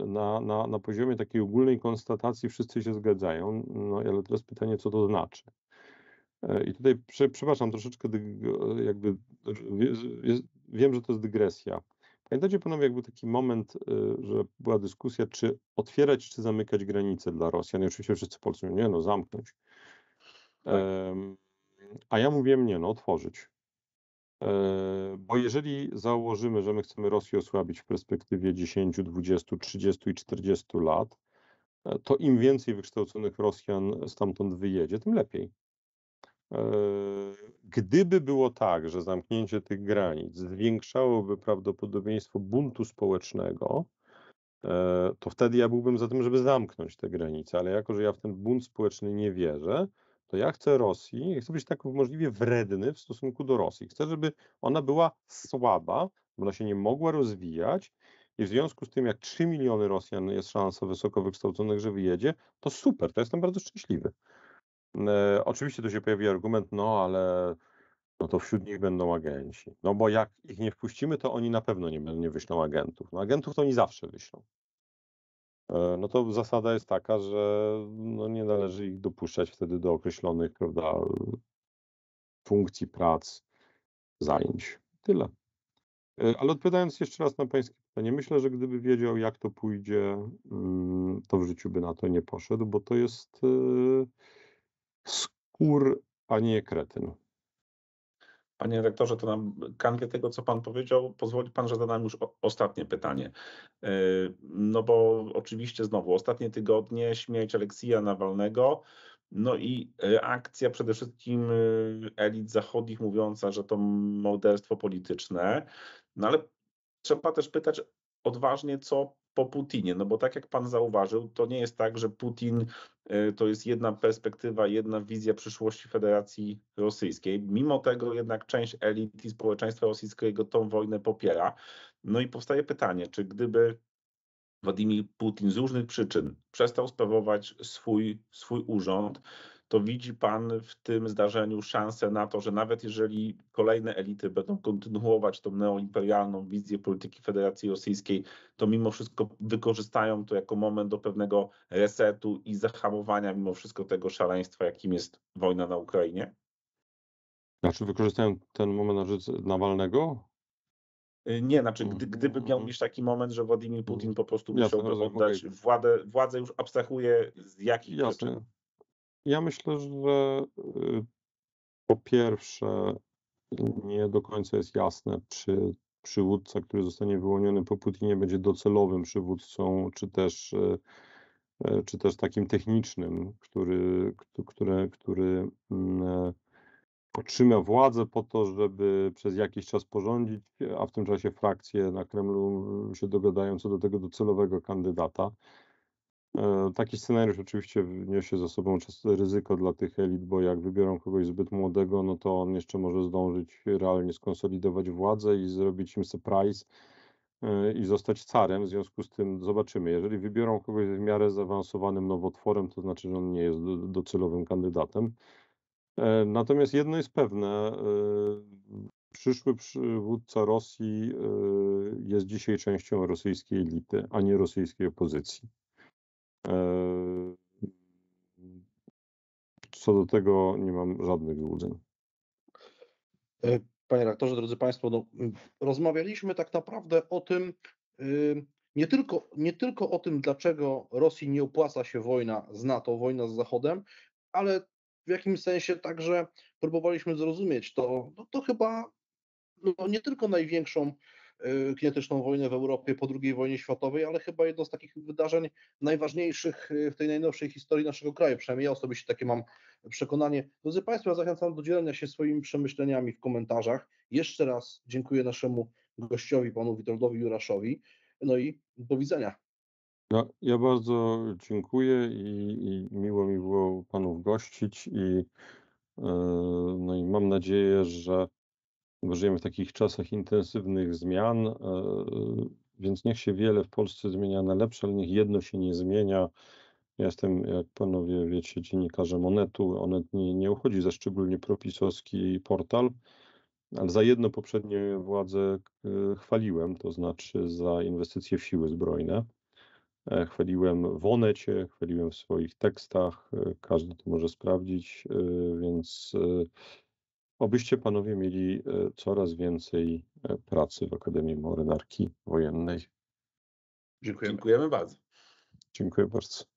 na, na, na poziomie takiej ogólnej konstatacji wszyscy się zgadzają, no ale teraz pytanie, co to znaczy. I tutaj, przepraszam, troszeczkę jakby, wiem, że to jest dygresja. Pamiętacie panowie, jak był taki moment, że była dyskusja, czy otwierać, czy zamykać granice dla Rosjan? I oczywiście wszyscy Polscy mówią, nie no, zamknąć. A ja mówiłem, nie no, otworzyć. Bo jeżeli założymy, że my chcemy Rosję osłabić w perspektywie dziesięć, dwadzieścia, trzydzieści i czterdzieści lat, to im więcej wykształconych Rosjan stamtąd wyjedzie, tym lepiej. Gdyby było tak, że zamknięcie tych granic zwiększałoby prawdopodobieństwo buntu społecznego, to wtedy ja byłbym za tym, żeby zamknąć te granice, ale jako że ja w ten bunt społeczny nie wierzę, to ja chcę Rosji, ja chcę być tak możliwie wredny w stosunku do Rosji. Chcę, żeby ona była słaba, bo ona się nie mogła rozwijać i w związku z tym, jak trzy miliony Rosjan jest szansa wysoko wykształconych, że wyjedzie, to super, to jestem bardzo szczęśliwy. E, oczywiście tu się pojawi argument, no ale no to wśród nich będą agenci. No bo jak ich nie wpuścimy, to oni na pewno nie, nie wyślą agentów. No agentów to oni zawsze wyślą. No to zasada jest taka, że no nie należy ich dopuszczać wtedy do określonych, prawda, funkcji, prac, zajęć. Tyle. Ale odpowiadając jeszcze raz na pańskie pytanie, myślę, że gdyby wiedział, jak to pójdzie, to w życiu by na to nie poszedł, bo to jest skór, a nie kretyn. Panie rektorze, to na kanwie tego, co pan powiedział, pozwoli pan, że zadam już ostatnie pytanie. No bo oczywiście znowu ostatnie tygodnie śmierć Aleksija Nawalnego, no i reakcja przede wszystkim elit zachodnich mówiąca, że to morderstwo polityczne. No ale trzeba też pytać odważnie, co po Putinie, no bo tak jak pan zauważył, to nie jest tak, że Putin to jest jedna perspektywa, jedna wizja przyszłości Federacji Rosyjskiej. Mimo tego jednak część elit i społeczeństwa rosyjskiego tą wojnę popiera. No i powstaje pytanie, czy gdyby Władimir Putin z różnych przyczyn przestał sprawować swój, swój urząd, to widzi pan w tym zdarzeniu szansę na to, że nawet jeżeli kolejne elity będą kontynuować tą neoimperialną wizję polityki Federacji Rosyjskiej, to mimo wszystko wykorzystają to jako moment do pewnego resetu i zahamowania mimo wszystko tego szaleństwa, jakim jest wojna na Ukrainie? Znaczy wykorzystają ten moment na rzecz Nawalnego? Nie, znaczy gdy, gdyby miał mieć taki moment, że Władimir Putin po prostu musiał jasne, oddać okay. władzę, władzę już abstrahuje z jakich jasne. Rzeczy? Ja myślę, że po pierwsze nie do końca jest jasne, czy przywódca, który zostanie wyłoniony po Putinie, będzie docelowym przywódcą, czy też, czy też takim technicznym, który, który, który otrzyma władzę po to, żeby przez jakiś czas porządzić, a w tym czasie frakcje na Kremlu się dogadają co do tego docelowego kandydata. Taki scenariusz oczywiście niesie za sobą ryzyko dla tych elit, bo jak wybiorą kogoś zbyt młodego, no to on jeszcze może zdążyć realnie skonsolidować władzę i zrobić im surprise i zostać carem. W związku z tym zobaczymy. Jeżeli wybiorą kogoś w miarę zaawansowanym nowotworem, to znaczy, że on nie jest docelowym kandydatem. Natomiast jedno jest pewne. Przyszły przywódca Rosji jest dzisiaj częścią rosyjskiej elity, a nie rosyjskiej opozycji. Co do tego nie mam żadnych złudzeń. Panie redaktorze, drodzy Państwo, no, rozmawialiśmy tak naprawdę o tym, nie tylko, nie tylko o tym, dlaczego Rosji nie opłaca się wojna z NATO, wojna z Zachodem, ale w jakimś sensie także próbowaliśmy zrozumieć to, no, to chyba no, nie tylko największą kinetyczną wojnę w Europie po drugiej wojnie światowej, ale chyba jedno z takich wydarzeń najważniejszych w tej najnowszej historii naszego kraju, przynajmniej ja osobiście takie mam przekonanie. Drodzy Państwo, ja zachęcam do dzielenia się swoimi przemyśleniami w komentarzach. Jeszcze raz dziękuję naszemu gościowi, panu Witoldowi Juraszowi. No i do widzenia. Ja, ja bardzo dziękuję i, i miło mi było panów gościć i, yy, no i mam nadzieję, że żyjemy w takich czasach intensywnych zmian, więc niech się wiele w Polsce zmienia na lepsze, ale niech jedno się nie zmienia. Ja jestem, jak panowie wiecie, dziennikarzem Onetu. Onet nie, nie uchodzi za szczególnie propisowski portal, ale za jedno poprzednie władze chwaliłem, to znaczy za inwestycje w siły zbrojne. Chwaliłem w Onecie, chwaliłem w swoich tekstach, każdy to może sprawdzić, więc... Obyście panowie mieli coraz więcej pracy w Akademii Marynarki Wojennej. Dziękujemy, Dziękujemy bardzo. Dziękuję bardzo.